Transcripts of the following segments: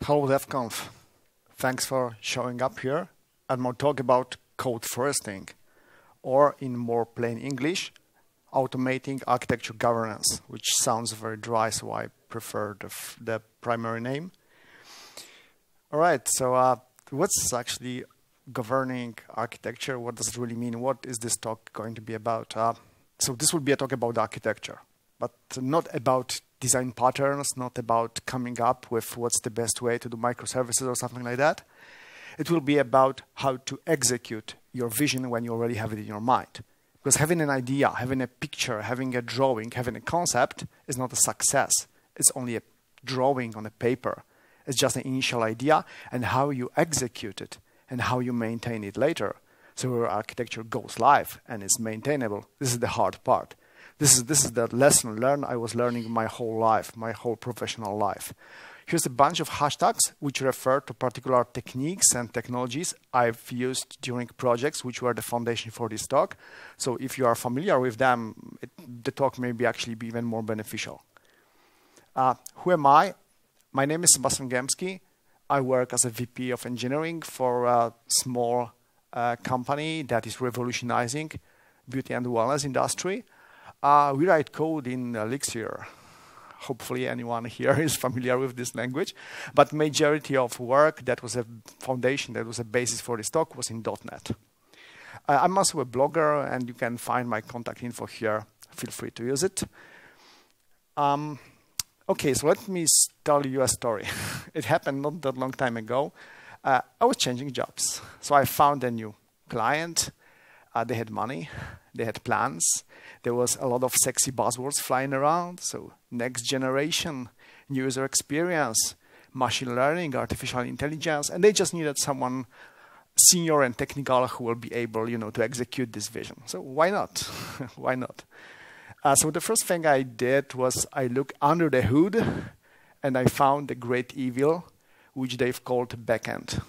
Hello DevConf, thanks for showing up here at my talk about code foresting, or in more plain English, automating architecture governance, which sounds very dry, so I prefer the primary name. All right, so what's actually governing architecture? What does it really mean? What is this talk going to be about? So this will be a talk about architecture, but not about design patterns, not about coming up with what's the best way to do microservices or something like that. It will be about how to execute your vision when you already have it in your mind. Because having an idea, having a picture, having a drawing, having a concept is not a success. It's only a drawing on a paper. It's just an initial idea and how you execute it and how you maintain it later. So your architecture goes live and is maintainable. This is the hard part. This is the lesson learned I was learning my whole life, my whole professional life. Here's a bunch of hashtags which refer to particular techniques and technologies I've used during projects which were the foundation for this talk. So if you are familiar with them, the talk may actually be even more beneficial. Who am I? My name is Sebastian Gębski. I work as a VP of engineering for a small company that is revolutionizing beauty and wellness industry. We write code in Elixir. Hopefully anyone here is familiar with this language. But majority of work that was a foundation, that was a basis for this talk, was in .NET. I'm also a blogger, and you can find my contact info here. Feel free to use it. Okay, so let me tell you a story. It happened not that long time ago. I was changing jobs. So I found a new client. They had money. They had plans. There was a lot of sexy buzzwords flying around. So next generation, new user experience, machine learning, artificial intelligence, and they just needed someone senior and technical who will be able, to execute this vision. So why not? Why not? So the first thing I did was I looked under the hood and I found the great evil, which they've called backend.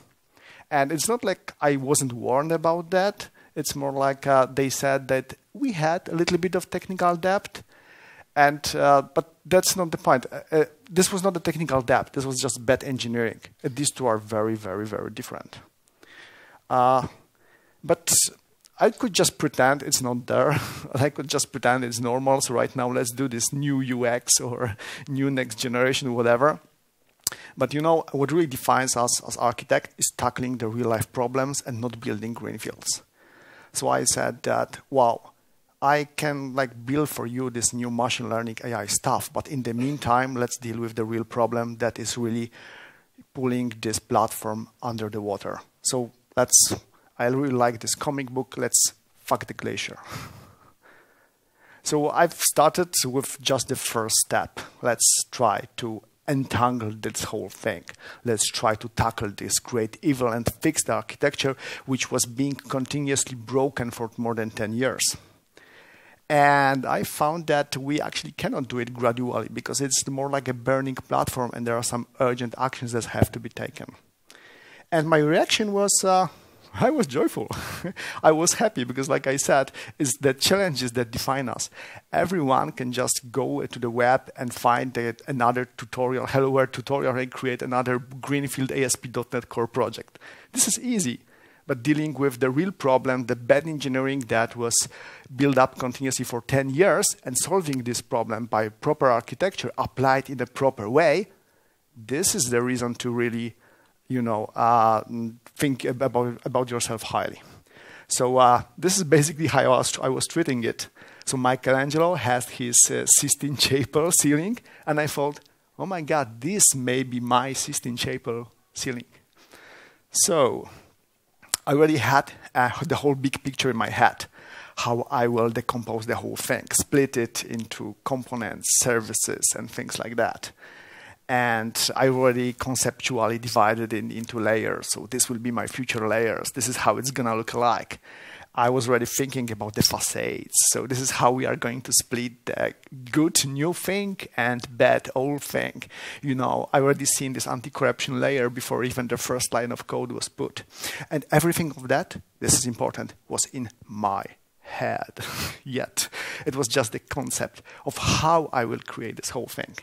And it's not like I wasn't warned about that. It's more like they said that we had a little bit of technical debt, and but that's not the point. This was not the technical debt. This was just bad engineering. These two are very, very, very different. But I could just pretend it's not there. I could just pretend it's normal. So right now, let's do this new UX or new next generation, whatever. But what really defines us as architects is tackling the real-life problems and not building greenfields. So I said that, wow, I can build for you this new machine learning AI stuff, but in the meantime, let's deal with the real problem that is really pulling this platform under the water. So I really like this comic book, let's fuck the glacier. So I've started with just the first step. Let's try to entangle this whole thing. Let's try to tackle this great evil and fix the architecture, which was being continuously broken for more than 10 years. And I found that we actually cannot do it gradually because it's more like a burning platform and there are some urgent actions that have to be taken. And my reaction was, I was joyful. I was happy because, like I said, it's the challenges that define us. Everyone can just go to the web and find another tutorial, HelloWare tutorial, and create another Greenfield ASP.NET Core project. This is easy, but dealing with the real problem, the bad engineering that was built up continuously for 10 years, and solving this problem by proper architecture applied in a proper way, this is the reason to really think about yourself highly. So this is basically how I was treating it. So Michelangelo has his Sistine Chapel ceiling, and I thought, oh my God, this may be my Sistine Chapel ceiling. So I already had the whole big picture in my head, how I will decompose the whole thing, split it into components, services, and things like that. And I already conceptually divided it into layers. So this will be my future layers. This is how it's going to look like. I was already thinking about the facades. So this is how we are going to split the good new thing and bad old thing. I already seen this anti-corruption layer before even the first line of code was put. And everything of that, this is important, was in my head. Yet, it was just the concept of how I will create this whole thing.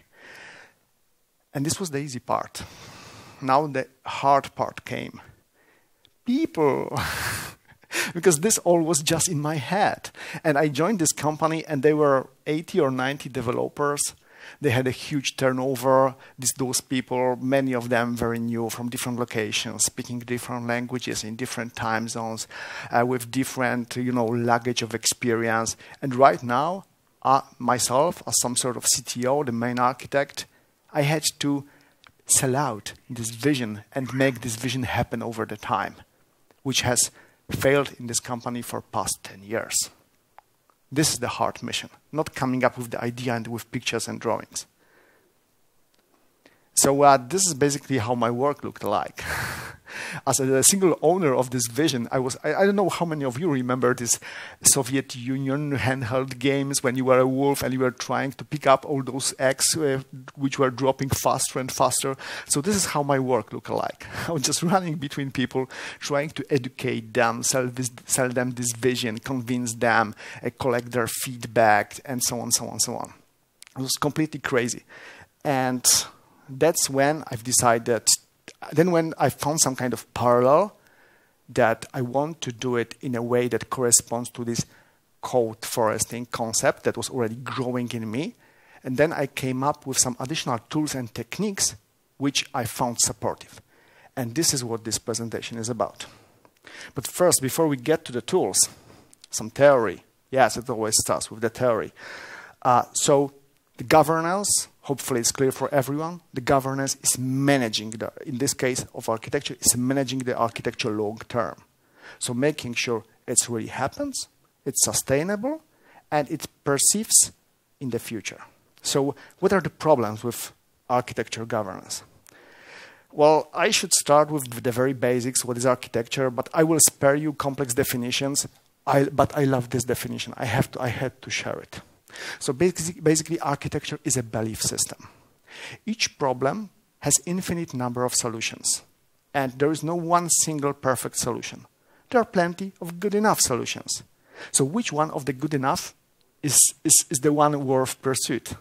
And this was the easy part. now the hard part came. People. Because this all was just in my head. And I joined this company, and they were 80 or 90 developers. They had a huge turnover. Those people, many of them very new from different locations, speaking different languages in different time zones, with different, luggage of experience. And right now, myself, as some sort of CTO, the main architect, I had to sell out this vision and make this vision happen over the time, which has failed in this company for past 10 years. This is the hard mission, not coming up with the idea and with pictures and drawings. So this is basically how my work looked like. As a single owner of this vision, I don't know how many of you remember this Soviet Union handheld games when you were a wolf and you were trying to pick up all those eggs which were dropping faster and faster. So this is how my work looked like. I was just running between people, trying to educate them, sell them this vision, convince them, collect their feedback, and so on, so on, so on. It was completely crazy. And that's when I've decided, then when I found some kind of parallel, that I want to do it in a way that corresponds to this code foresting concept that was already growing in me. And then I came up with some additional tools and techniques which I found supportive. And this is what this presentation is about. But first, before we get to the tools, some theory. Yes, it always starts with the theory. So the governance, hopefully it's clear for everyone, the governance is managing, in this case of architecture, is managing the architecture long term. So making sure it really happens, it's sustainable, and it perceives in the future. So what are the problems with architecture governance? Well, I should start with the very basics, what is architecture, but I will spare you complex definitions, but I love this definition. I had to share it. So basically, architecture is a belief system. Each problem has infinite number of solutions, and there is no one single perfect solution. There are plenty of good enough solutions. So which one of the good enough is the one worth pursuit?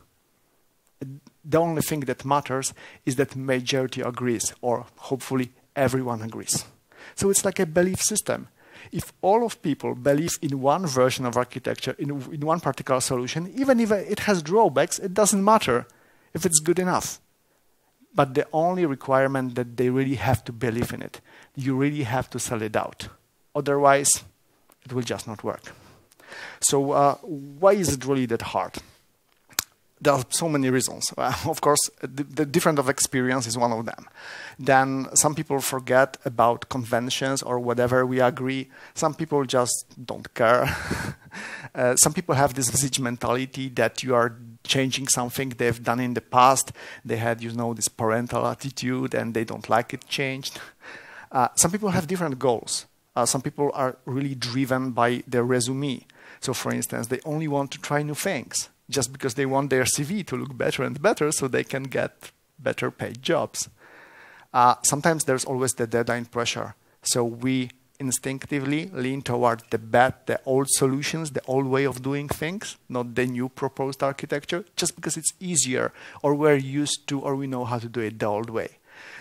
The only thing that matters is that majority agrees, or hopefully everyone agrees. So it's like a belief system. If all of people believe in one version of architecture, in one particular solution, even if it has drawbacks, it doesn't matter if it's good enough. But the only requirement that they really have to believe in it. You really have to sell it out. Otherwise, it will just not work. So why is it really that hard? There are so many reasons. Of course, the difference of experience is one of them. Then some people forget about conventions or whatever we agree. Some people just don't care. Some people have this village mentality that you are changing something they've done in the past. They had, this parental attitude and they don't like it changed. Some people have different goals. Some people are really driven by their resume. So for instance, they only want to try new things, just because they want their CV to look better and better so they can get better paid jobs. Sometimes there's always the deadline pressure. So we instinctively lean toward the old solutions, the old way of doing things, not the new proposed architecture, just because it's easier or we're used to or we know how to do it the old way.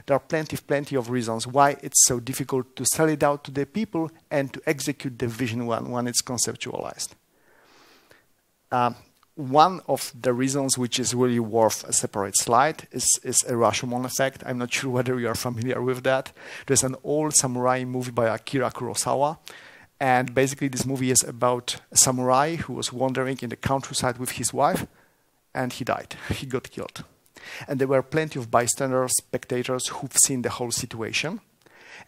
There are plenty of reasons why it's so difficult to sell it out to the people and to execute the vision when it's conceptualized. One of the reasons which is really worth a separate slide is a Rashomon effect. I'm not sure whether you are familiar with that. There's an old samurai movie by Akira Kurosawa. And basically this movie is about a samurai who was wandering in the countryside with his wife and he died. He got killed. And there were plenty of bystanders, spectators who've seen the whole situation.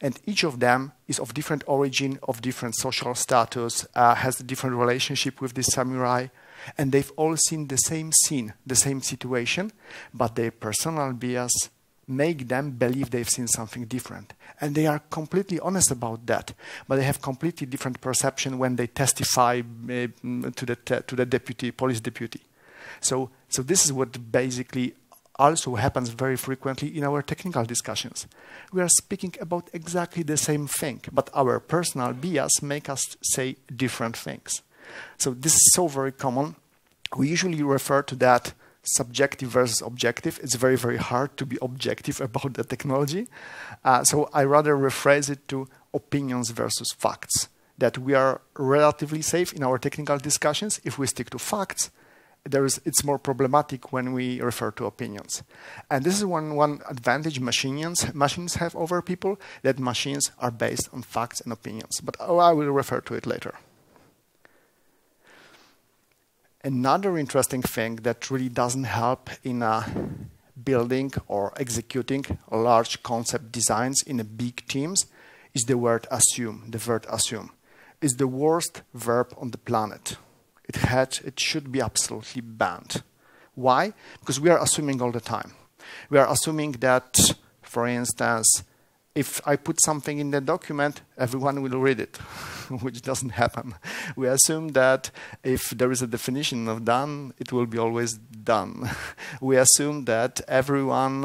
And each of them is of different origin, of different social status, has a different relationship with this samurai. And they've all seen the same scene, the same situation, but their personal bias make them believe they've seen something different. And they are completely honest about that, but they have completely different perception when they testify to the police deputy. So this is what basically also happens very frequently in our technical discussions. We are speaking about exactly the same thing, but our personal bias make us say different things. So this is so very common. We usually refer to that subjective versus objective. It's very, very hard to be objective about the technology. So I rather rephrase it to opinions versus facts, that we are relatively safe in our technical discussions if we stick to facts. It's more problematic when we refer to opinions. And this is one advantage machines have over people, that machines are based on facts and opinions. But I will refer to it later. Another interesting thing that really doesn't help in building or executing large concept designs in big teams is the word assume. The word assume is the worst verb on the planet. It should be absolutely banned. Why? Because we are assuming all the time. We are assuming that, for instance, if I put something in the document, everyone will read it, which doesn't happen. We assume that if there is a definition of done, it will be always done. We assume that everyone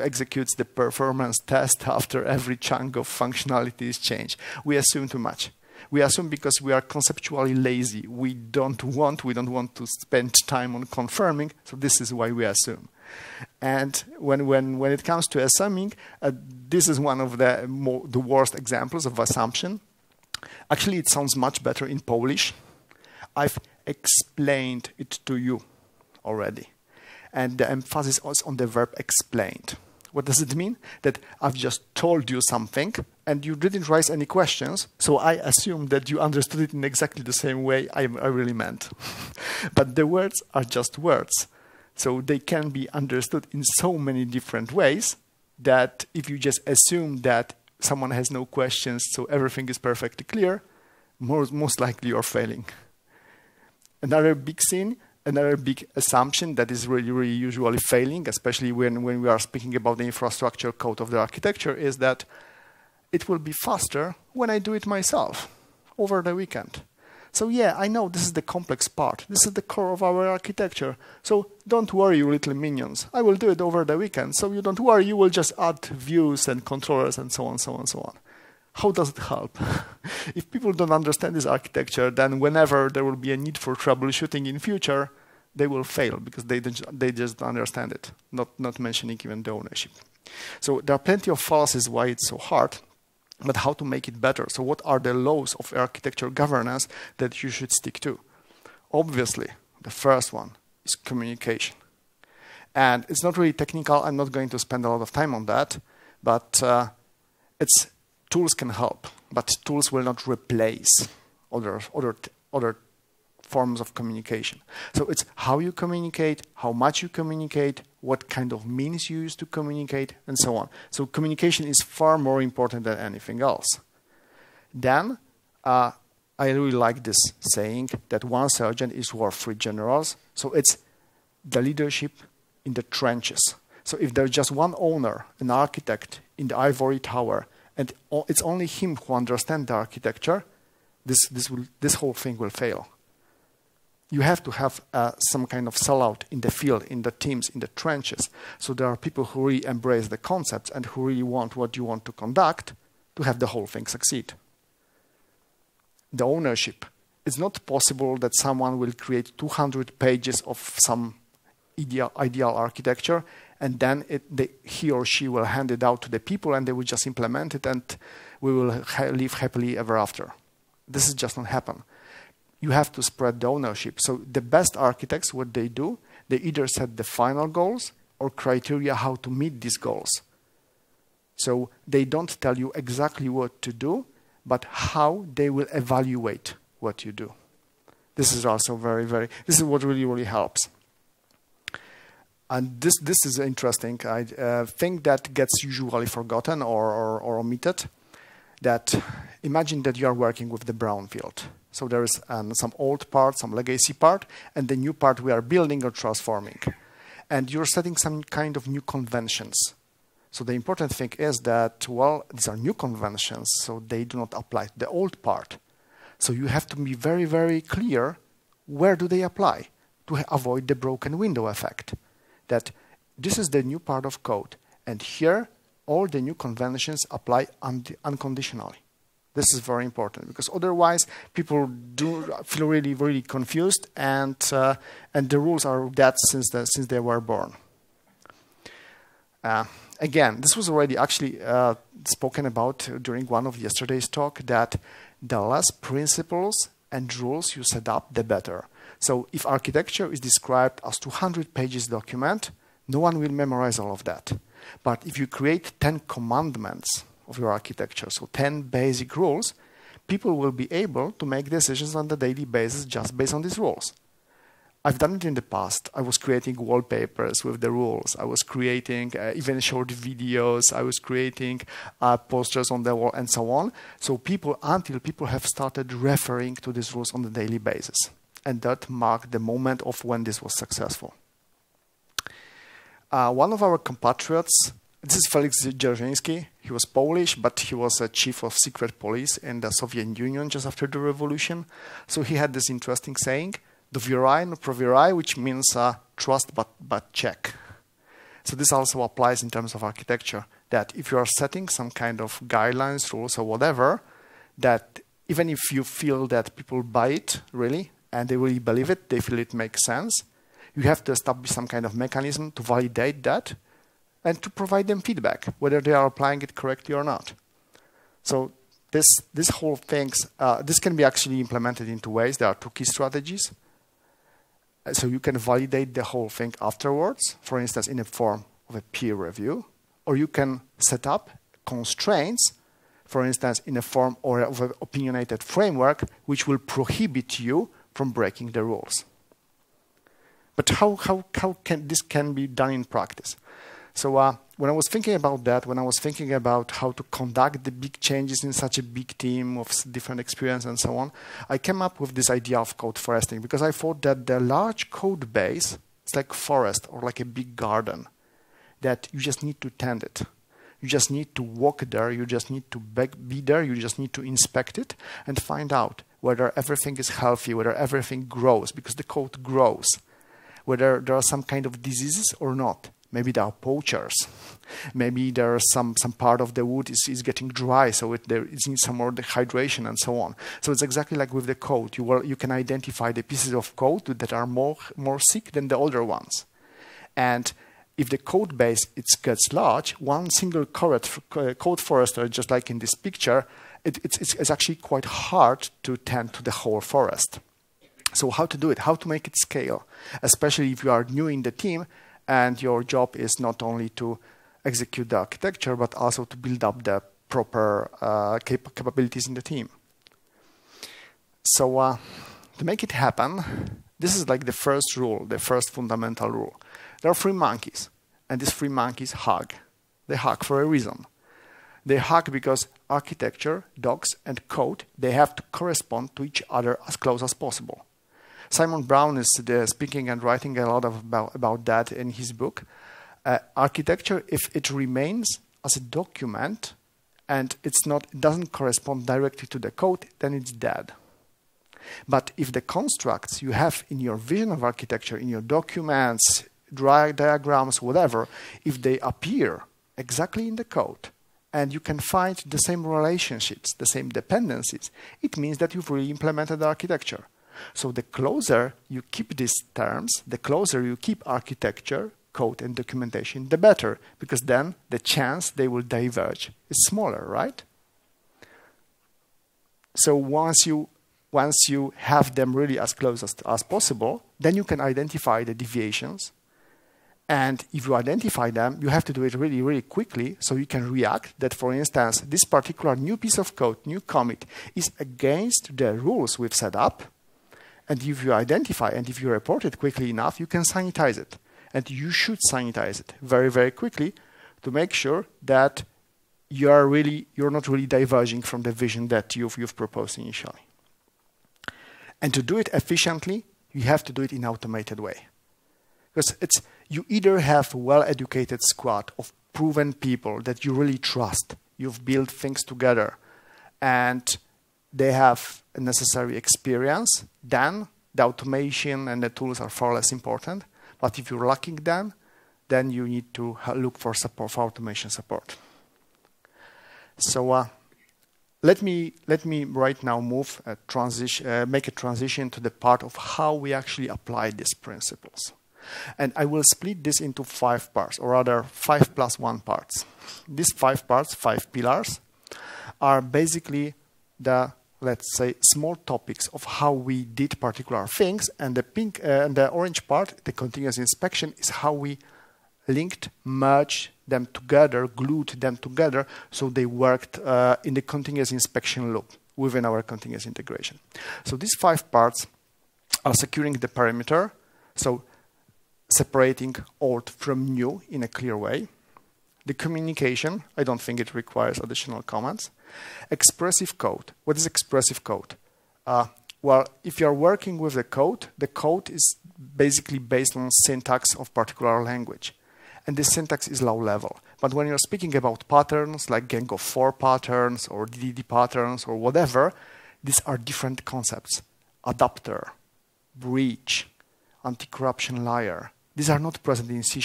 executes the performance test after every chunk of functionality is changed. We assume too much. We assume because we are conceptually lazy. We don't want to spend time on confirming, so this is why we assume. And when it comes to assuming, this is one of the worst examples of assumption. Actually, it sounds much better in Polish. I've explained it to you already. And the emphasis is on the verb explained. What does it mean? That I've just told you something and you didn't raise any questions, so I assume that you understood it in exactly the same way I really meant. But the words are just words. So they can be understood in so many different ways that if you just assume that someone has no questions, so everything is perfectly clear, most likely you're failing. Another big sin, another big assumption that is really, really usually failing, especially when we are speaking about the infrastructure code of the architecture, is that it will be faster when I do it myself over the weekend. So yeah, I know this is the complex part. This is the core of our architecture. So don't worry, you little minions. I will do it over the weekend. So you don't worry, you will just add views and controllers and so on, so on, so on. How does it help? If people don't understand this architecture, then whenever there will be a need for troubleshooting in future, they will fail because they just don't understand it, not mentioning even the ownership. So there are plenty of fallacies why it's so hard, but how to make it better? So what are the laws of architecture governance that you should stick to? Obviously, the first one is communication. And it's not really technical. I'm not going to spend a lot of time on that, but tools can help, but tools will not replace other forms of communication. So it's how you communicate, how much you communicate, what kind of means you use to communicate, and so on. So communication is far more important than anything else. Then, I really like this saying that one sergeant is worth 3 generals. So it's the leadership in the trenches. So if there's just one owner, an architect in the ivory tower, and it's only him who understands the architecture, this whole thing will fail. You have to have some kind of sellout in the field, in the teams, in the trenches. So there are people who really embrace the concepts and who really want what you want to conduct to have the whole thing succeed. The ownership. It's not possible that someone will create 200 pages of some ideal architecture and then he or she will hand it out to the people and they will just implement it and we will live happily ever after. This is just not happen. You have to spread the ownership. So the best architects, what they do, they either set the final goals or criteria how to meet these goals. So they don't tell you exactly what to do, but how they will evaluate what you do. This is also very, very, this is what really, really helps. And this is interesting. I think that gets usually forgotten or omitted. That imagine that you are working with the brownfield. So there is some old part, some legacy part, and the new part we are building or transforming. And you're setting some kind of new conventions. So the important thing is that, well, these are new conventions, so they do not apply to the old part. So you have to be very, very clear where do they apply to avoid the broken window effect. That this is the new part of code, and here all the new conventions apply unconditionally. This is very important because otherwise people do feel really confused, and the rules are that since they were born. Again, this was already actually spoken about during one of yesterday's talk, that the less principles and rules you set up, the better. So if architecture is described as 200 pages document, no one will memorize all of that. But if you create 10 commandments of your architecture, so 10 basic rules, people will be able to make decisions on a daily basis just based on these rules. I've done it in the past. I was creating wallpapers with the rules. I was creating even short videos. I was creating posters on the wall and so on. So people, until people have started referring to these rules on a daily basis. And that marked the moment of when this was successful. One of our compatriots, this is Felix Dzerzhinsky. He was Polish, but he was a chief of secret police in the Soviet Union just after the revolution. So he had this interesting saying, Doveryai, no proveryai, which means trust but check. So this also applies in terms of architecture, that if you are setting some kind of guidelines, rules or whatever, that even if you feel that people buy it really, and they really believe it, they feel it makes sense, you have to establish some kind of mechanism to validate that and to provide them feedback, whether they are applying it correctly or not. So this whole thing, this can be actually implemented in two ways. There are two key strategies. So you can validate the whole thing afterwards, for instance, in the form of a peer review, or you can set up constraints, for instance, in a form or of an opinionated framework, which will prohibit you from breaking the rules. But how can this can be done in practice? So when I was thinking about that, when I was thinking about how to conduct the big changes in such a big team of different experience and so on, I came up with this idea of code foresting, because I thought that the large code base is like a forest or like a big garden, that you just need to tend it. You just need to walk there, you just need to be there, you just need to inspect it and find out whether everything is healthy, whether everything grows, because the code grows, whether there are some kind of diseases or not. Maybe there are poachers. Maybe there are some part of the wood is getting dry, so it needs some more hydration and so on. So it's exactly like with the code. You can identify the pieces of code that are more sick than the older ones. And if the code base gets large, one single code forester, just like in this picture, it's actually quite hard to tend to the whole forest. So how to do it? How to make it scale? Especially if you are new in the team, and your job is not only to execute the architecture, but also to build up the proper capabilities in the team. So to make it happen, this is like the first rule, the first fundamental rule. There are three monkeys, and these three monkeys hug. They hug for a reason. They hug because architecture, docs, and code, they have to correspond to each other as close as possible. Simon Brown is speaking and writing a lot about that in his book. Architecture, if it remains as a document and it doesn't correspond directly to the code, then it's dead. But if the constructs you have in your vision of architecture, in your documents, diagrams, whatever, if they appear exactly in the code and you can find the same relationships, the same dependencies, it means that you've really implemented the architecture. So the closer you keep these terms, the closer you keep architecture, code, and documentation, the better, because then the chance they will diverge is smaller, right? So once you have them really as close as possible, then you can identify the deviations. And if you identify them, you have to do it really, really quickly so you can react that, for instance, this particular new piece of code, new commit, is against the rules we've set up. And if you identify and if you report it quickly enough, you can sanitize it. And you should sanitize it very, very quickly to make sure that you're not really diverging from the vision that you've proposed initially. And to do it efficiently, you have to do it in an automated way. Because you either have a well-educated squad of proven people that you really trust, you've built things together, and they have necessary experience, then the automation and the tools are far less important. But if you're lacking them, then you need to look for automation support. So Let me right now move a transition, make a transition to the part of how we actually apply these principles. And I will split this into 5 parts, or rather 5 plus 1 parts. These 5 parts, 5 pillars, are basically the, let's say, small topics of how we did particular things, and the pink and the orange part, the continuous inspection, is how we linked, merged them together, glued them together, so they worked in the continuous inspection loop within our continuous integration. So these 5 parts are securing the perimeter, so separating old from new in a clear way. The communication, I don't think it requires additional comments. Expressive code. What is expressive code? Well, if you're working with the code is basically based on syntax of particular language. And this syntax is low level. But when you're speaking about patterns, like Gang of 4 patterns, or DDD patterns, or whatever, these are different concepts. Adapter, breach, anti-corruption layer. These are not present in C#.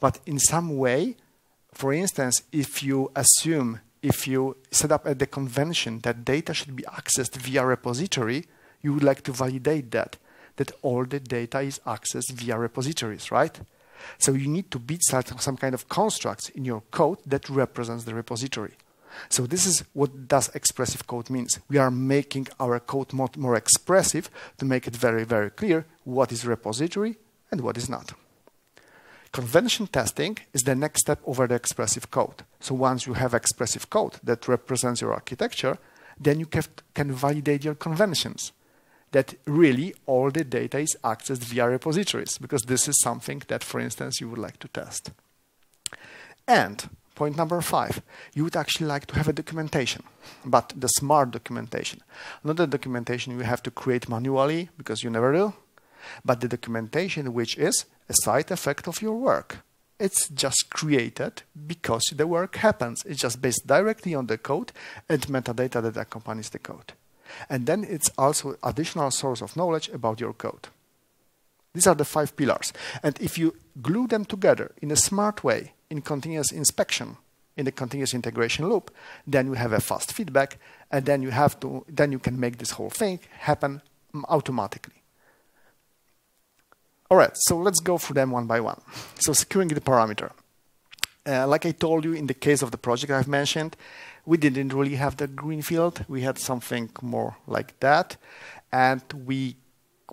But in some way, for instance, if you set up at the convention that data should be accessed via repository, you would like to validate that all the data is accessed via repositories, right? So you need to build some kind of constructs in your code that represents the repository. So this is what does expressive code means. We are making our code more expressive to make it very, very clear what is repository and what is not. Convention testing is the next step over the expressive code. So once you have expressive code that represents your architecture, then you can validate your conventions that really all the data is accessed via repositories, because this is something that, for instance, you would like to test. And point number 5, you would actually like to have a documentation, but the smart documentation. Not the documentation you have to create manually, because you never do, but the documentation which is a side effect of your work. It's just created because the work happens. It's just based directly on the code and metadata that accompanies the code. And then it's also additional source of knowledge about your code. These are the 5 pillars. And if you glue them together in a smart way, in continuous inspection, in the continuous integration loop, then you have a fast feedback, and then you can make this whole thing happen automatically. All right, so let's go through them one by one. So securing the parameter. Like I told you, in the case of the project I've mentioned, we didn't really have the green field. We had something more like that. And we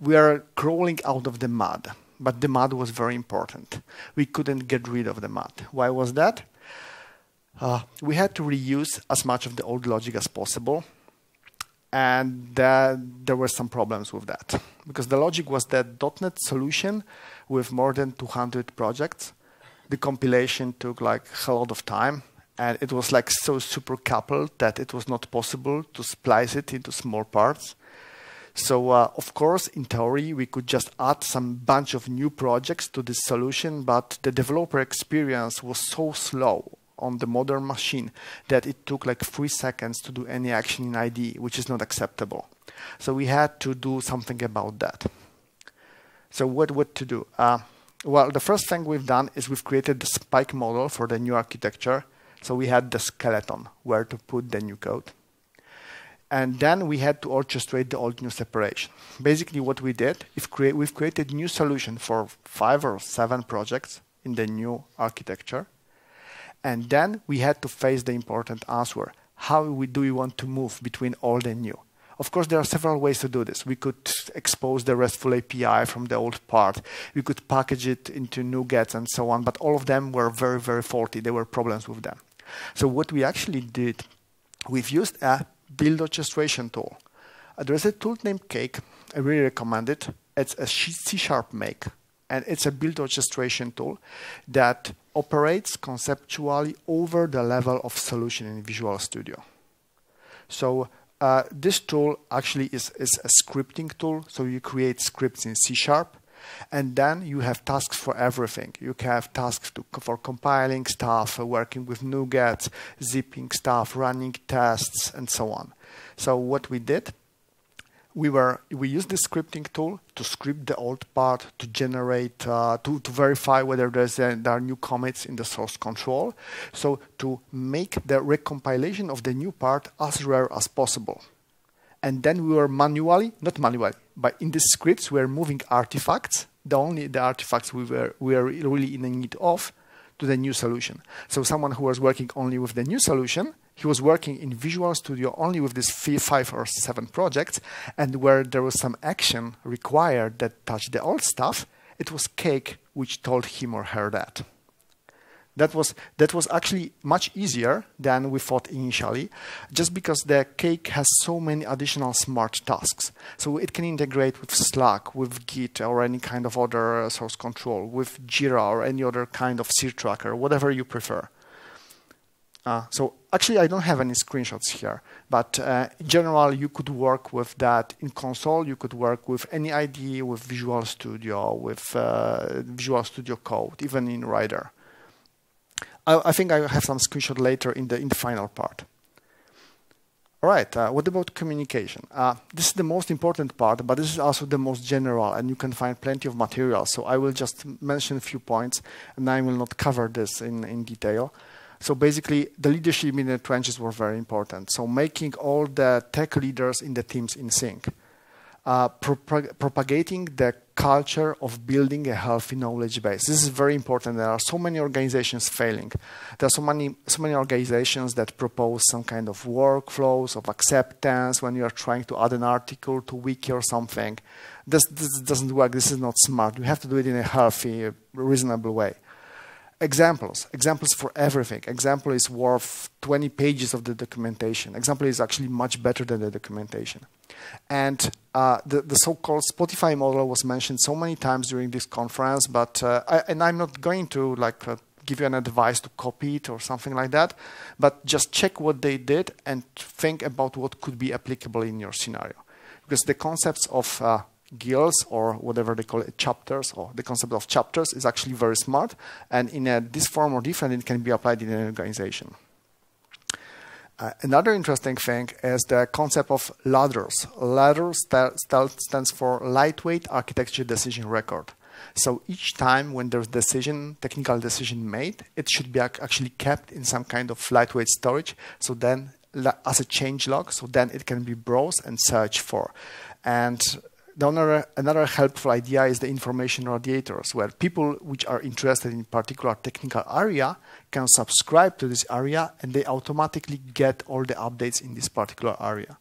are crawling out of the mud. But the mud was very important. We couldn't get rid of the mud. Why was that? We had to reuse as much of the old logic as possible. And there were some problems with that, because the logic was that .NET solution with more than 200 projects. The compilation took like a lot of time, and it was like so super coupled that it was not possible to splice it into small parts. So of course, in theory, we could just add some bunch of new projects to this solution, but the developer experience was so slow on the modern machine that it took like 3 seconds to do any action in IDE, which is not acceptable. So we had to do something about that. So what to do? Well, the first thing we've done is we've created the spike model for the new architecture. So we had the skeleton where to put the new code. And then we had to orchestrate the old-new separation. Basically what we did, we've created new solution for 5 or 7 projects in the new architecture. And then we had to face the important answer. How do we want to move between old and new? Of course, there are several ways to do this. We could expose the RESTful API from the old part. We could package it into NuGets and so on, but all of them were very, very faulty. There were problems with them. So what we actually did, we've used a build orchestration tool. There's a tool named Cake. I really recommend it. It's a C# make, and it's a build orchestration tool that operates conceptually over the level of solution in Visual Studio. So this tool actually is a scripting tool, so you create scripts in C#, and then you have tasks for everything. You can have tasks for compiling stuff, working with NuGets, zipping stuff, running tests, and so on. So what we did, we used this scripting tool to script the old part, to generate, to verify whether there are new commits in the source control. So to make the recompilation of the new part as rare as possible. And then we were manually, not manually, but in these scripts we were moving artifacts, the artifacts we were really in the need of, to the new solution. So someone who was working only with the new solution, he was working in Visual Studio only with these 5 or 7 projects, and where there was some action required that touched the old stuff, it was Cake which told him or her that. That was actually much easier than we thought initially, just because the Cake has so many additional smart tasks. So it can integrate with Slack, with Git, or any kind of other source control, with Jira or any other kind of seer tracker, whatever you prefer. So actually, I don't have any screenshots here, but in general, you could work with that in console. You could work with any IDE, with Visual Studio, with Visual Studio Code, even in Rider. I think I have some screenshot later in the final part. All right, what about communication? This is the most important part, but this is also the most general, and you can find plenty of material. So I will just mention a few points, and I will not cover this in detail. So basically, the leadership in the trenches were very important. So making all the tech leaders in the teams in sync. Propagating the culture of building a healthy knowledge base. This is very important. There are so many organizations failing. There are so many organizations that propose some kind of workflows of acceptance when you are trying to add an article to wiki or something. This doesn't work. This is not smart. You have to do it in a healthy, reasonable way. Examples for everything. Example is worth 20 pages of the documentation. Example is actually much better than the documentation. And the so-called Spotify model was mentioned so many times during this conference, but I'm not going to like give you an advice to copy it or something like that, but just check what they did and think about what could be applicable in your scenario. Because the concepts of guilds, or whatever they call it, chapters, or the concept of chapters is actually very smart, and in this form or different it can be applied in an organization. Another interesting thing is the concept of ladders. Ladders stands for lightweight architecture decision record. So each time when there's technical decision made, it should be actually kept in some kind of lightweight storage, so then as a change log, so then it can be browsed and searched for. And another helpful idea is the information radiators, where people which are interested in a particular technical area can subscribe to this area and they automatically get all the updates in this particular area.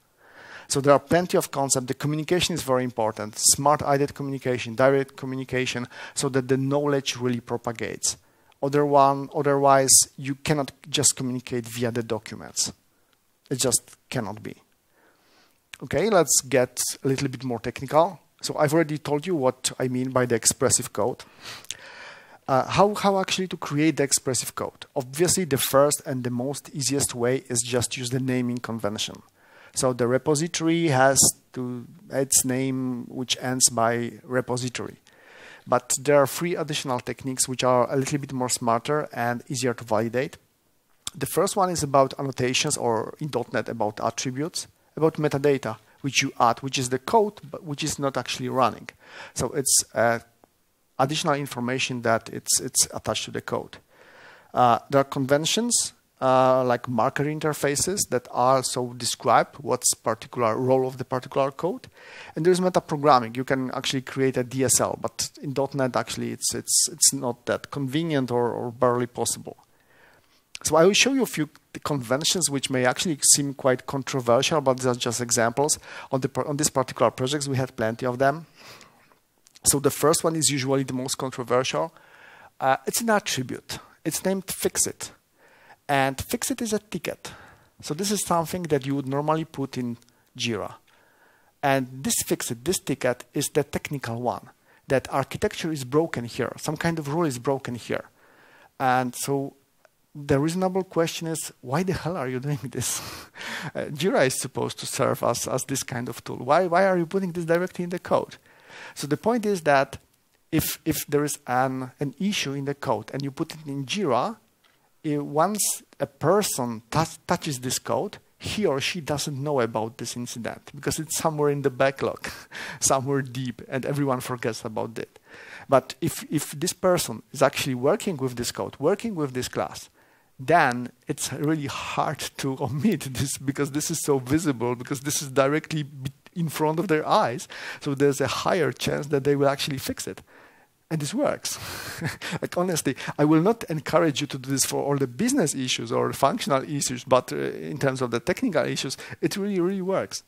So there are plenty of concepts. The communication is very important. Smart IDED communication, direct communication, so that the knowledge really propagates. Otherwise, you cannot just communicate via the documents. It just cannot be. Okay, let's get a little bit more technical. So I've already told you what I mean by the expressive code. How actually to create the expressive code? Obviously, the first and the most easiest way is just use the naming convention. So the repository has its name which ends by repository. But there are 3 additional techniques which are a little bit more smarter and easier to validate. The first one is about annotations, or in .NET about attributes, about metadata, which you add, which is the code, but which is not actually running. So it's additional information that it's attached to the code. There are conventions like marker interfaces that also describe what's particular role of the particular code. And there's metaprogramming. You can actually create a DSL, but in .NET actually it's not that convenient or barely possible. So I will show you a few conventions which may actually seem quite controversial, but these are just examples. On these particular projects, we had plenty of them. So the first one is usually the most controversial. It's an attribute. It's named Fixit. And Fixit is a ticket. So this is something that you would normally put in Jira. And this Fixit, this ticket, is the technical one. That architecture is broken here. Some kind of rule is broken here. And so the reasonable question is, why the hell are you doing this? Jira is supposed to serve as this kind of tool. Why are you putting this directly in the code? So the point is that if there is an issue in the code and you put it in Jira, once a person touches this code, he or she doesn't know about this incident because it's somewhere in the backlog, somewhere deep, and everyone forgets about it. But if this person is actually working with this code, working with this class, then it's really hard to omit this because this is so visible, because this is directly in front of their eyes. So there's a higher chance that they will actually fix it. And this works. Like, honestly, I will not encourage you to do this for all the business issues or functional issues, but in terms of the technical issues, it really, really works.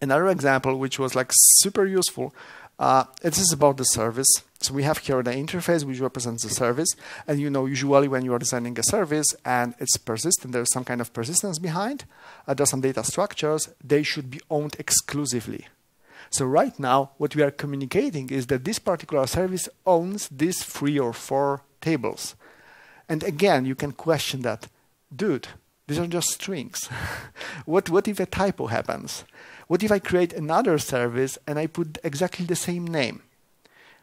Another example, which was like super useful, it is about the service. So we have here the interface, which represents the service. And you know, usually when you are designing a service and it's persistent, there's some kind of persistence behind, there's some data structures, they should be owned exclusively. So right now, what we are communicating is that this particular service owns these 3 or 4 tables. And again, you can question that, dude, these are just strings. What if a typo happens? What if I create another service and I put exactly the same name?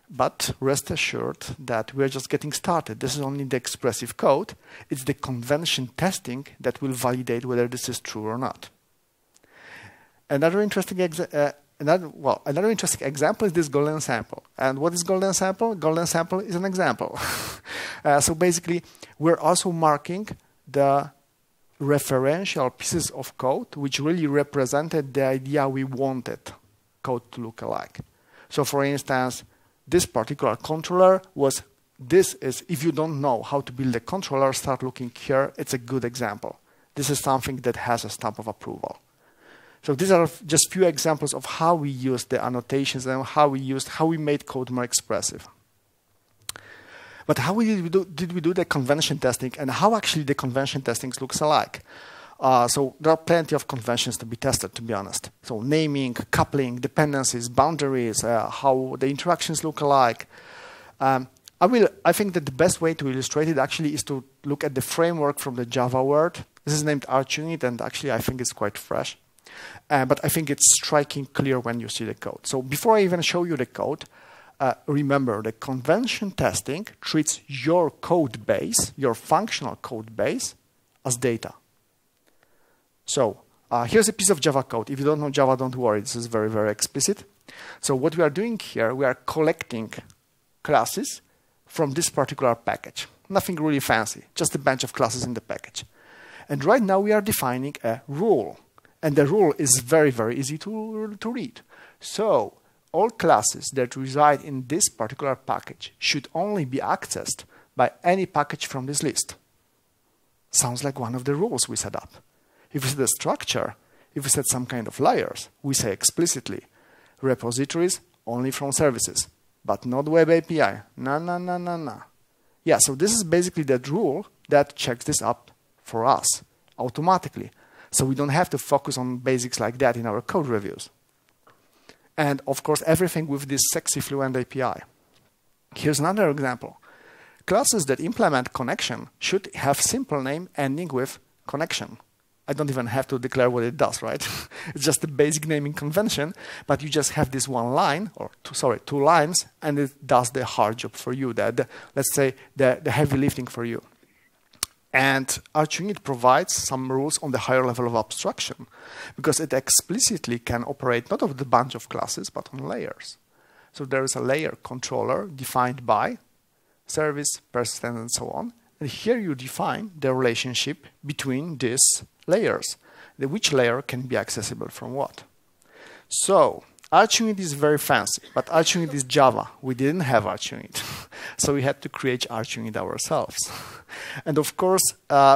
But rest assured that we're just getting started. This is only the expressive code. It's the convention testing that will validate whether this is true or not. Another interesting another interesting example is this golden sample. And what is golden sample? Golden sample is an example. So basically, we're also marking the referential pieces of code which really represented the idea we wanted code to look alike. So for instance, this particular controller was, this is, if you don't know how to build a controller, start looking here, it's a good example. This is something that has a stamp of approval. So these are just few examples of how we use the annotations and how we made code more expressive. But how did we do the convention testing, and how actually the convention testing looks alike? So there are plenty of conventions to be tested, to be honest. So naming, coupling, dependencies, boundaries, how the interactions look alike. I think that the best way to illustrate it actually is to look at the framework from the Java world. This is named ArchUnit, and actually I think it's quite fresh. But I think it's striking clear when you see the code. So before I even show you the code, remember the convention testing treats your code base, your functional code base, as data. So here's a piece of Java code. If you don't know Java, don't worry. This is very, very explicit. So what we are doing here, we are collecting classes from this particular package. Nothing really fancy, just a bunch of classes in the package. And right now we are defining a rule. And the rule is very, very easy to read. So all classes that reside in this particular package should only be accessed by any package from this list. Sounds like one of the rules we set up. If we set a structure, if we set some kind of layers, we say explicitly, repositories only from services, but not web API. No, no, no, no, no. Yeah, so this is basically that rule that checks this up for us automatically. So we don't have to focus on basics like that in our code reviews. And of course, everything with this sexy fluent API. Here's another example. Classes that implement connection should have simple name ending with connection. I don't even have to declare what it does, right? It's just a basic naming convention, but you just have this one line, or two lines, and it does the hard job for you, let's say the heavy lifting for you. And ArchUnit provides some rules on the higher level of abstraction, because it explicitly can operate not on the bunch of classes, but on layers. So there is a layer controller defined by service, persistent, and so on. And here you define the relationship between these layers, which layer can be accessible from what. So ArchUnit is very fancy, but ArchUnit is Java. We didn't have ArchUnit. So we had to create ArchUnit ourselves. And of course,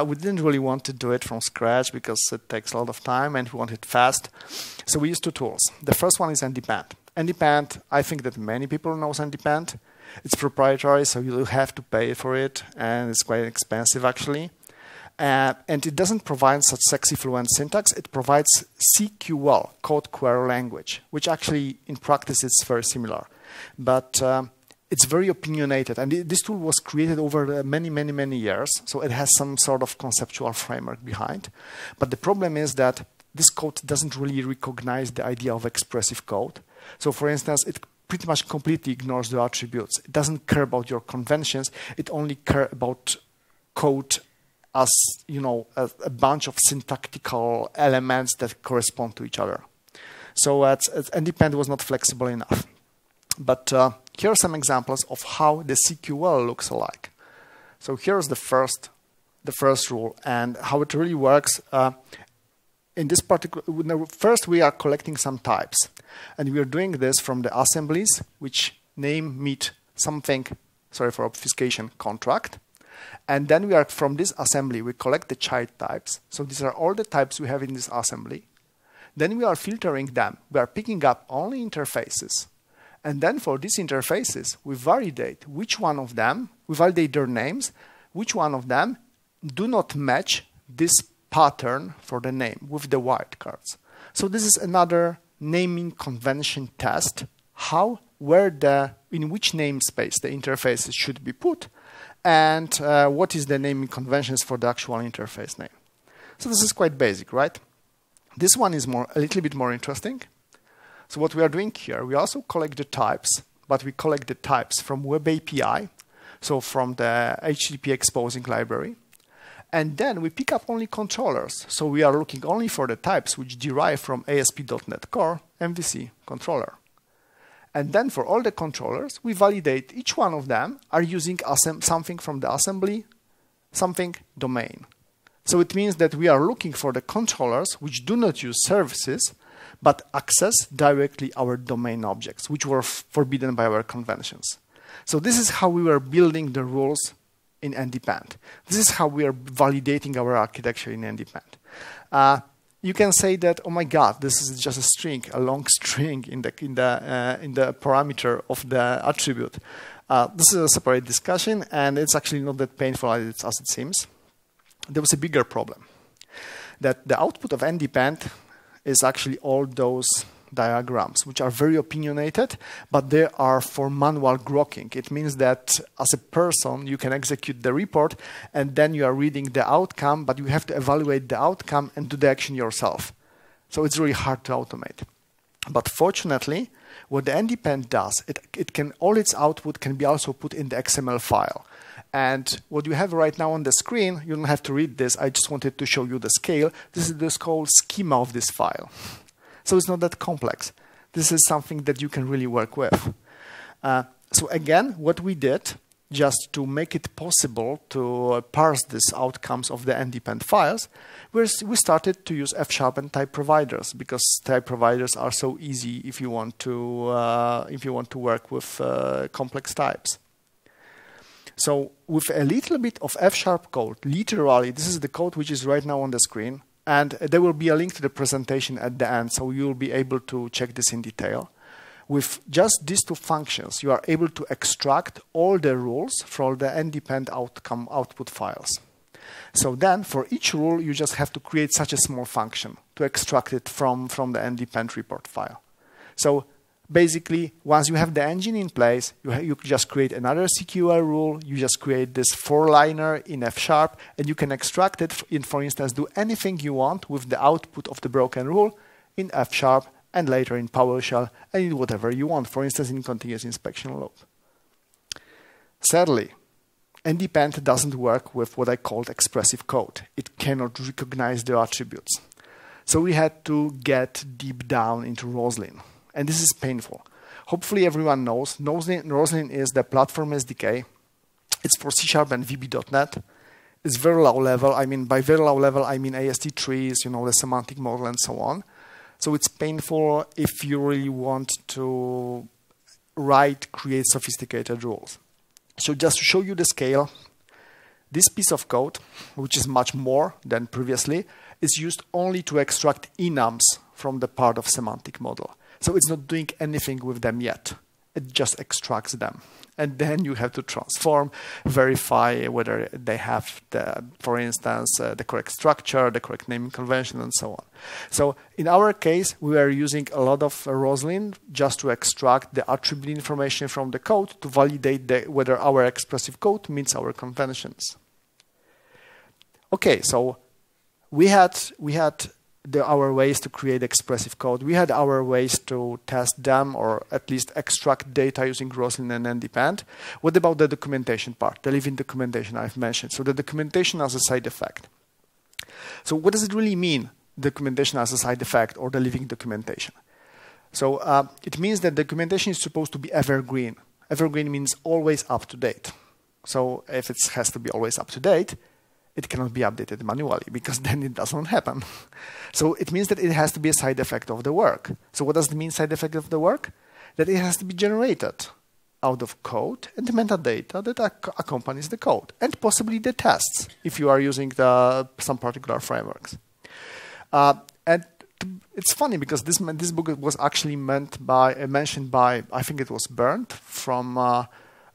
we didn't really want to do it from scratch because it takes a lot of time and we want it fast. So we used two tools. The first one is NDepend. NDepend, I think that many people know NDepend. It's proprietary, so you have to pay for it, and it's quite expensive actually. And it doesn't provide such sexy fluent syntax. It provides CQL, Code Query Language, which actually in practice is very similar. But it's very opinionated, and this tool was created over many, many, many years, so it has some sort of conceptual framework behind. But the problem is that this code doesn't really recognize the idea of expressive code. So for instance, it pretty much completely ignores the attributes. It doesn't care about your conventions. It only cares about code as, you know, a bunch of syntactical elements that correspond to each other. So NDepend was not flexible enough. But here are some examples of how the CQL looks alike. So here's the first rule and how it really works. In this particular, first we are collecting some types, and we are doing this from the assemblies which name meet something. Sorry for obfuscation. Contract, and then we are from this assembly we collect the child types. So these are all the types we have in this assembly. Then we are filtering them. We are picking up only interfaces. And then for these interfaces, we validate which one of them, we validate their names, which one of them do not match this pattern for the name with the wildcards. So this is another naming convention test, how, where the, in which namespace the interfaces should be put, and what is the naming conventions for the actual interface name. So this is quite basic, right? This one is more, a little bit more interesting. So what we are doing here, we also collect the types, but we collect the types from Web API, so from the HTTP exposing library. And then we pick up only controllers. So we are looking only for the types which derive from ASP.NET Core MVC controller. And then for all the controllers, we validate each one of them are using something from the assembly, something domain. So it means that we are looking for the controllers which do not use services, but access directly our domain objects, which were forbidden by our conventions. So this is how we were building the rules in NDepend. This is how we are validating our architecture in NDepend. You can say that, oh my God, this is just a string, a long string in the parameter of the attribute. This is a separate discussion, and it's actually not that painful as it seems. There was a bigger problem, that the output of NDepend is actually all those diagrams, which are very opinionated, but they are for manual grokking. It means that as a person, you can execute the report, and then you are reading the outcome, but you have to evaluate the outcome and do the action yourself. So it's really hard to automate. But fortunately, what the NDepend does, all its output can be also put in the XML file. And what you have right now on the screen, you don't have to read this, I just wanted to show you the scale. This is the whole schema of this file. So it's not that complex. This is something that you can really work with. So again, what we did, just to make it possible to parse these outcomes of the NDepend files, we started to use F# and type providers, because type providers are so easy if you want to work with complex types. So with a little bit of F# code, literally, this is the code which is right now on the screen, and there will be a link to the presentation at the end, so you'll be able to check this in detail. With just these two functions, you are able to extract all the rules from the NDepend output files. So then, for each rule, you just have to create such a small function to extract it from the NDepend report file. So basically, once you have the engine in place, you just create another CQL rule, you just create this four-liner in F#, and you can extract it, for instance, do anything you want with the output of the broken rule in F# and later in PowerShell and in whatever you want, for instance, in continuous inspection loop. Sadly, NDepend doesn't work with what I called expressive code. It cannot recognize the attributes. So we had to get deep down into Roslyn. And this is painful. Hopefully everyone knows, Roslyn is the platform SDK. It's for C# and VB.NET. It's very low level. I mean, by very low level, I mean AST trees, you know, the semantic model and so on. So it's painful if you really want to create sophisticated rules. So just to show you the scale, this piece of code, which is much more than previously, is used only to extract enums from the part of semantic model. So it's not doing anything with them yet. It just extracts them. And then you have to transform, verify whether they have, for instance, the correct structure, the correct naming convention, and so on. So in our case, we are using a lot of Roslyn just to extract the attribute information from the code to validate whether our expressive code meets our conventions. Okay, so we had our ways to create expressive code. We had our ways to test them, or at least extract data using Roslyn and NDepend. What about the documentation part, the living documentation I've mentioned? So the documentation as a side effect. So what does it really mean, documentation as a side effect or the living documentation? So it means that documentation is supposed to be evergreen. Evergreen means always up to date. So if it has to be always up to date, it cannot be updated manually, because then it doesn't happen. So it means that it has to be a side effect of the work. So what does it mean, side effect of the work? That it has to be generated out of code and metadata that accompanies the code, and possibly the tests, if you are using some particular frameworks. And it's funny, because this book was actually mentioned by, I think it was Bernd from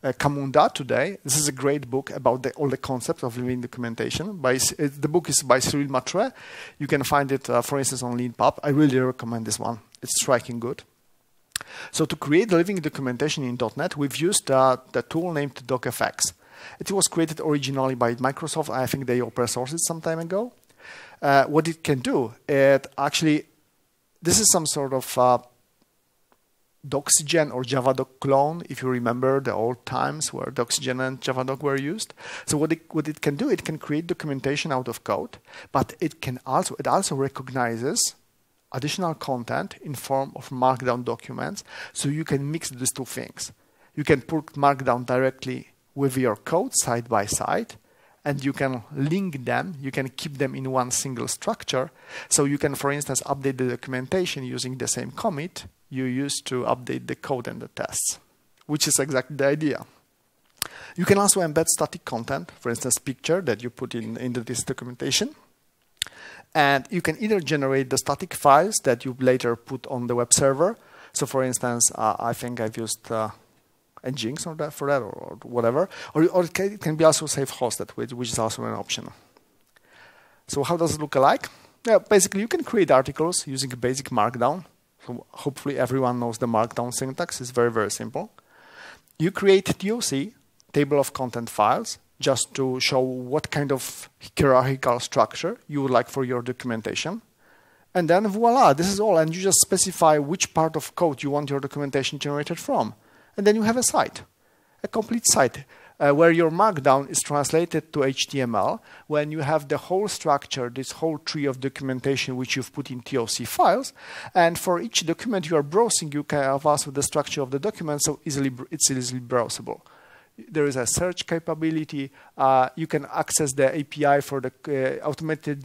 Kamunda today. This is a great book about all the concepts of living documentation. The book is by Cyril Matre. You can find it, for instance, on LeanPub. I really recommend this one. It's striking good. So to create living documentation in .NET, we've used the tool named DocFX. It was created originally by Microsoft. I think they open sourced it some time ago. What it can do, this is some sort of Doxygen or Javadoc clone, if you remember the old times where Doxygen and Javadoc were used. So what it can do, it can create documentation out of code, but it also recognizes additional content in form of markdown documents, so you can mix these two things. You can put markdown directly with your code side by side, and you can link them, you can keep them in one single structure. So you can, for instance, update the documentation using the same commit you used to update the code and the tests, which is exactly the idea. You can also embed static content, for instance, picture that you put into this documentation. And you can either generate the static files that you later put on the web server. So for instance, I think I've used Nginx or that for that, or whatever, or it can be also self-hosted, which is also an option. So how does it look alike? Yeah, basically, you can create articles using basic Markdown. So hopefully, everyone knows the Markdown syntax. It's very, very simple. You create TOC, table of content files, just to show what kind of hierarchical structure you would like for your documentation. And then voila, this is all. And you just specify which part of code you want your documentation generated from. And then you have a site, a complete site, where your markdown is translated to HTML, when you have the whole structure, this whole tree of documentation which you've put in TOC files. And for each document you are browsing, you can have also the structure of the document, so it's easily browsable. There is a search capability. You can access the API for the automatically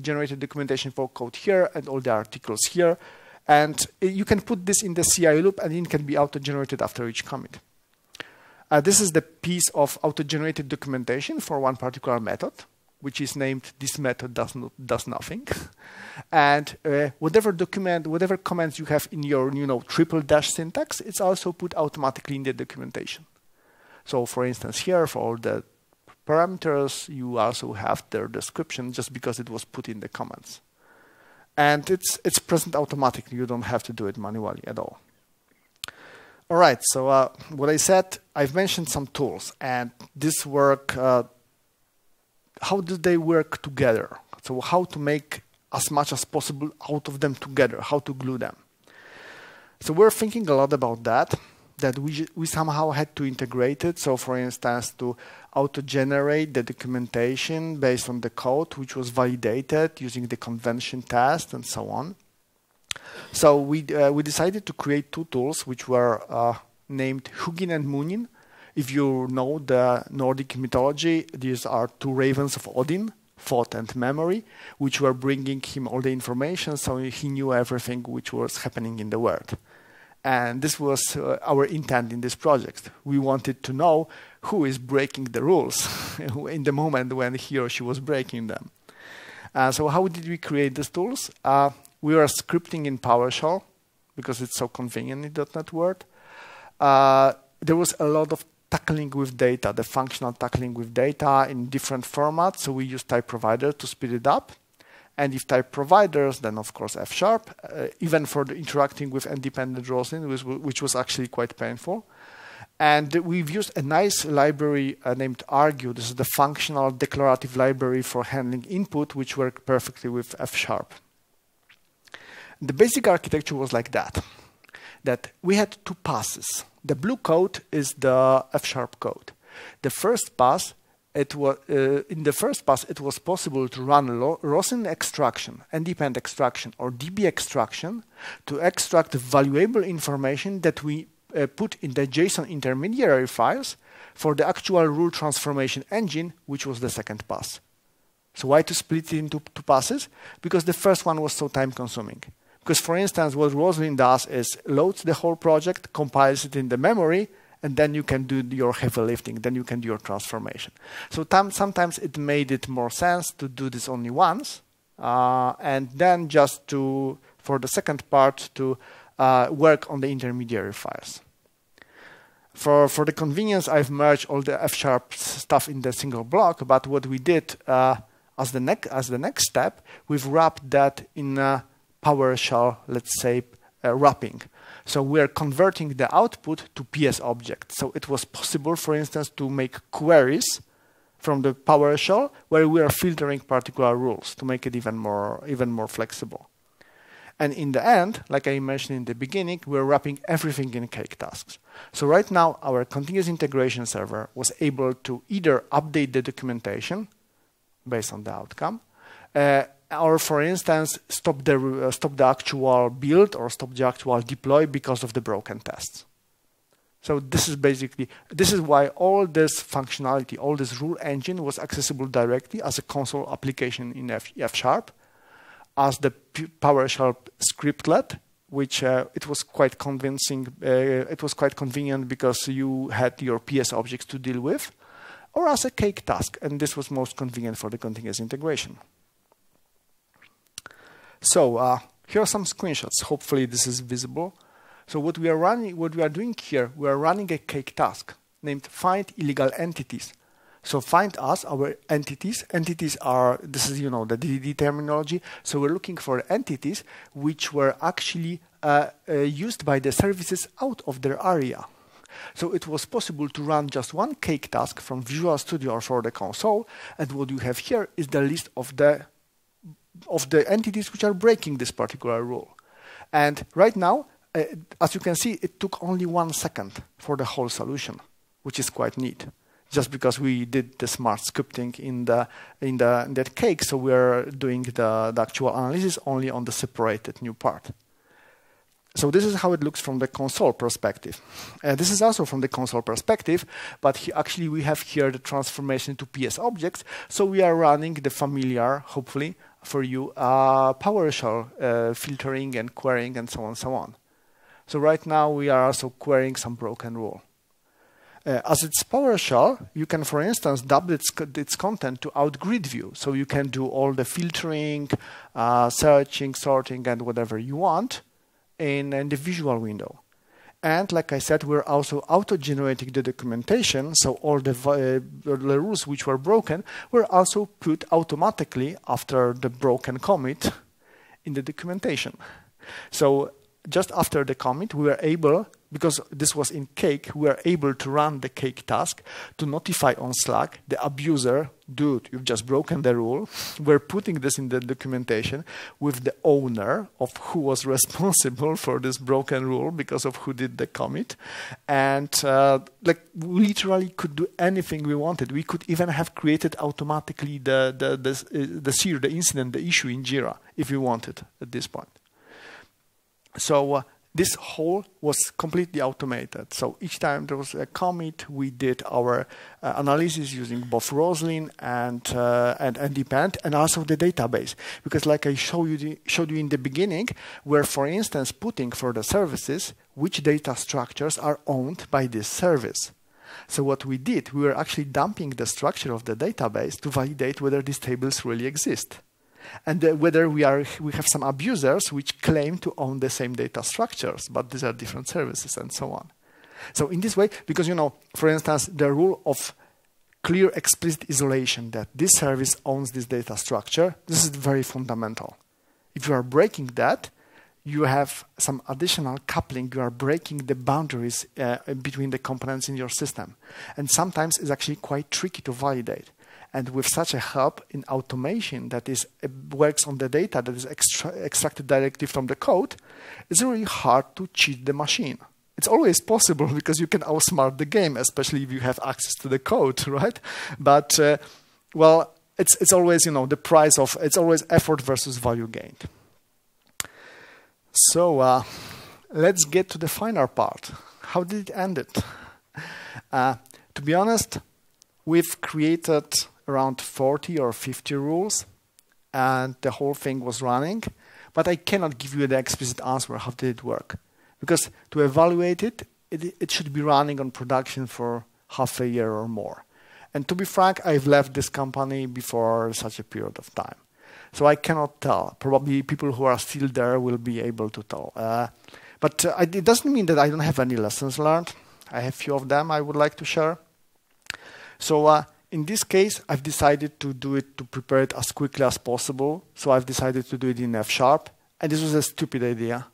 generated documentation for code here and all the articles here. And you can put this in the CI loop, and it can be auto-generated after each commit. This is the piece of auto-generated documentation for one particular method, which is named "This method does nothing." And whatever comments you have in your, triple dash syntax, it's also put automatically in the documentation. So, for instance, here for all the parameters, you also have their description, just because it was put in the comments. And it's present automatically. You don't have to do it manually at all. All right, so what I said, I've mentioned some tools, and this work, how do they work together? So how to make as much as possible out of them together, how to glue them. So we're thinking a lot about that we somehow had to integrate it. So for instance, to auto-generate the documentation based on the code, which was validated using the convention test and so on. So we decided to create two tools, which were named Hugin and Munin. If you know the Nordic mythology, these are two ravens of Odin, thought and memory, which were bringing him all the information, so he knew everything which was happening in the world. And this was our intent in this project. We wanted to know who is breaking the rules in the moment when he or she was breaking them. So how did we create these tools? We were scripting in PowerShell, because it's so convenient in .NET World. There was a lot of tackling with data, the functional tackling with data in different formats. So we used type provider to speed it up. And if type providers, then of course F#, even for the interacting with independent Roslyn, which was actually quite painful. And we've used a nice library named Argue. This is the functional declarative library for handling input, which worked perfectly with F#. The basic architecture was like that we had two passes. The blue code is the F# code. The first pass, in the first pass, it was possible to run Roslyn extraction, NDepend extraction, or DB extraction to extract valuable information that we put in the JSON intermediary files for the actual rule transformation engine, which was the second pass. So why to split it into two passes? Because the first one was so time-consuming. Because, for instance, what Roslyn does is loads the whole project, compiles it in the memory, and then you can do your heavy lifting, then you can do your transformation. So sometimes it made it more sense to do this only once, and then just to, for the second part, to work on the intermediary files. For the convenience, I've merged all the F# stuff in the single block, but what we did as the next step, we've wrapped that in a PowerShell, let's say, wrapping. So we're converting the output to PS objects. So it was possible, for instance, to make queries from the PowerShell where we are filtering particular rules to make it even more flexible. And in the end, like I mentioned in the beginning, we're wrapping everything in Cake tasks. So right now, our continuous integration server was able to either update the documentation based on the outcome, or, for instance, stop the actual build or stop the actual deploy because of the broken tests. So this is why all this functionality, all this rule engine was accessible directly as a console application in F#, as the PowerShell scriptlet, which it was quite convenient because you had your PS objects to deal with, or as a Cake task, and this was most convenient for the continuous integration. So here are some screenshots. Hopefully this is visible. So what we are doing here, we are running a Cake task named Find Illegal Entities. So find us our entities. Entities are, this is, you know, the DDD terminology. So we're looking for entities which were actually used by the services out of their area. So it was possible to run just one Cake task from Visual Studio or for the console, and what you have here is the list of the entities which are breaking this particular rule. And right now, as you can see, it took only 1 second for the whole solution, which is quite neat. Just because we did the smart scripting in that Cake, so we're doing the actual analysis only on the separated new part. So this is how it looks from the console perspective. This is also from the console perspective, but actually we have here the transformation to PS objects. So we are running the familiar, hopefully, for you, PowerShell filtering and querying and so on and so on. So right now we are also querying some broken rule. As it's PowerShell, you can, for instance, dub its content to out-grid view. So you can do all the filtering, searching, sorting, and whatever you want in the visual window. And like I said, we're also auto-generating the documentation. So all the rules which were broken were also put automatically after the broken commit in the documentation. So just after the commit, we were able, because this was in Cake, we are able to run the Cake task to notify on Slack the abuser, dude, you've just broken the rule. We're putting this in the documentation with the owner of who was responsible for this broken rule because of who did the commit. And like we literally could do anything we wanted. We could even have created automatically the SIR, the incident, the issue in Jira if we wanted at this point. So this whole was completely automated. So each time there was a commit, we did our analysis using both Roslyn and NDepend, and also the database. Because like I showed you in the beginning, we're, for instance, putting for the services which data structures are owned by this service. So what we did, we were actually dumping the structure of the database to validate whether these tables really exist. And whether we have some abusers which claim to own the same data structures, but these are different services and so on. So in this way, because, you know, for instance, the rule of clear explicit isolation that this service owns this data structure, this is very fundamental. If you are breaking that, you have some additional coupling, you are breaking the boundaries between the components in your system. And sometimes it's actually quite tricky to validate. And with such a help in automation that is works on the data that is extracted directly from the code, it's really hard to cheat the machine. It's always possible because you can outsmart the game, especially if you have access to the code, right? But well, it's always, you know, the price of it's always effort versus value gained. So let's get to the final part. How did it end it? To be honest, we've created around 40 or 50 rules, and the whole thing was running. But I cannot give you the explicit answer. How did it work? Because to evaluate it, it should be running on production for half a year or more. And to be frank, I've left this company before such a period of time. So I cannot tell. Probably people who are still there will be able to tell. But it doesn't mean that I don't have any lessons learned. I have a few of them I would like to share. So in this case, I've decided to do it to prepare it as quickly as possible. So I've decided to do it in F#. And this was a stupid idea.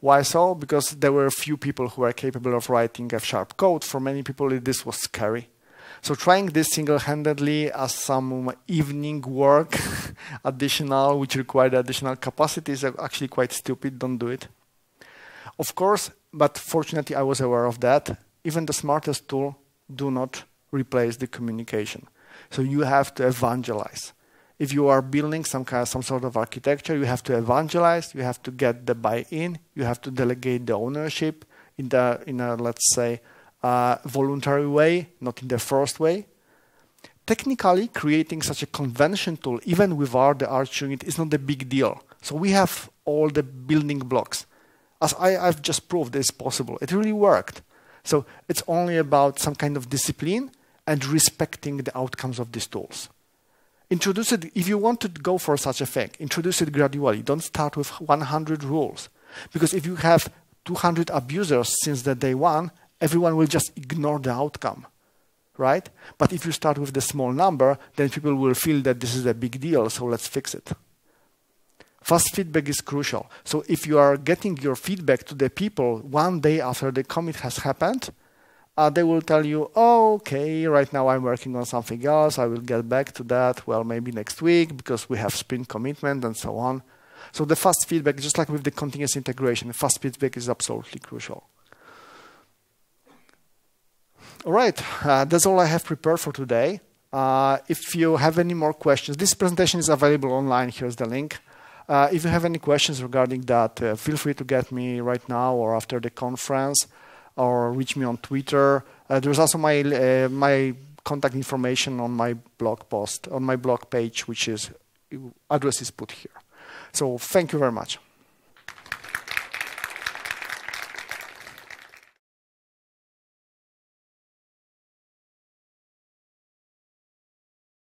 Why so? Because there were few people who were capable of writing F# code. For many people, this was scary. So trying this single-handedly as some evening work additional, which required additional capacity, is actually quite stupid. Don't do it. Of course, but fortunately, I was aware of that. Even the smartest tool do not replace the communication. So you have to evangelize. If you are building some sort of architecture, you have to evangelize, you have to get the buy-in, you have to delegate the ownership in a let's say, voluntary way, not in the forced way. Technically, creating such a convention tool, even without the ArchUnit, is not a big deal. So we have all the building blocks. As I've just proved, it's possible. It really worked. So it's only about some kind of discipline and respecting the outcomes of these tools. Introduce it, if you want to go for such a thing, introduce it gradually. Don't start with 100 rules. Because if you have 200 abusers since the day one, everyone will just ignore the outcome, right? But if you start with the small number, then people will feel that this is a big deal, so let's fix it. Fast feedback is crucial. So if you are getting your feedback to the people one day after the commit has happened, they will tell you, oh, okay, right now I'm working on something else. I will get back to that. Well, maybe next week because we have sprint commitment and so on. So the fast feedback, just like with the continuous integration, fast feedback is absolutely crucial. All right, that's all I have prepared for today. If you have any more questions, this presentation is available online. Here's the link. If you have any questions regarding that, feel free to get me right now or after the conference, or reach me on Twitter. There's also my my contact information on my blog post, on my blog page, which is address is put here. So thank you very much.